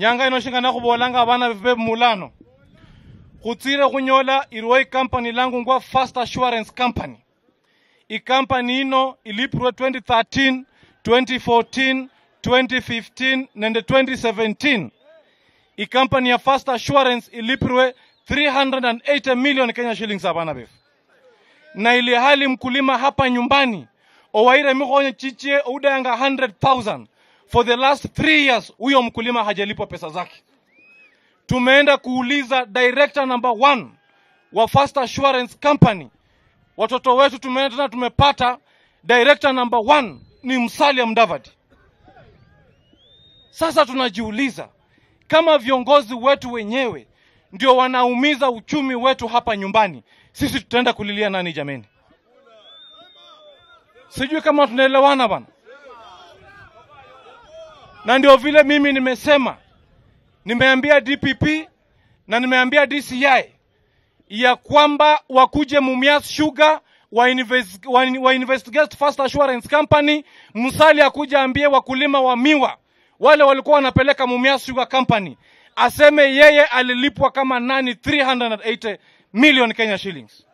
Nyanga inoshingana kubolanga abana bebe mulano. Kutsira kunyola iruwai company langu ngwa Fast Assurance Company. I company ino ilipurwe 2013, 2014, 2015, nende 2017. I company ya Fast Assurance ilipurwe 380 million Kenya shillings abana bebe. Na ili hali mkulima hapa nyumbani. Owaire mikonya chiche udayanga 100,000. For the last 3 years, uyo mkulima hajalipwa pesa zake. Tumeenda kuuliza director number 1 wa First Assurance Company. Watoto wetu tumeenda na tumepata director number 1 ni Musalia Mudavadi. Sasa tunajiuliza kama viongozi wetu wenyewe ndio wanaumiza uchumi wetu hapa nyumbani, sisi tutaenda kulilia nani jameni? Sijui kama tunaelewana bana. Na ndio vile mimi nimesema, nimeambia DPP na nimeambia DCI ya kwamba wakuje Mumias Sugar wa investigate First Assurance Company. Musalia akuje ambie wakulima wa miwa wale walikuwa wanapeleka Mumias Sugar Company, aseme yeye alilipwa kama nani 380 million Kenya shillings.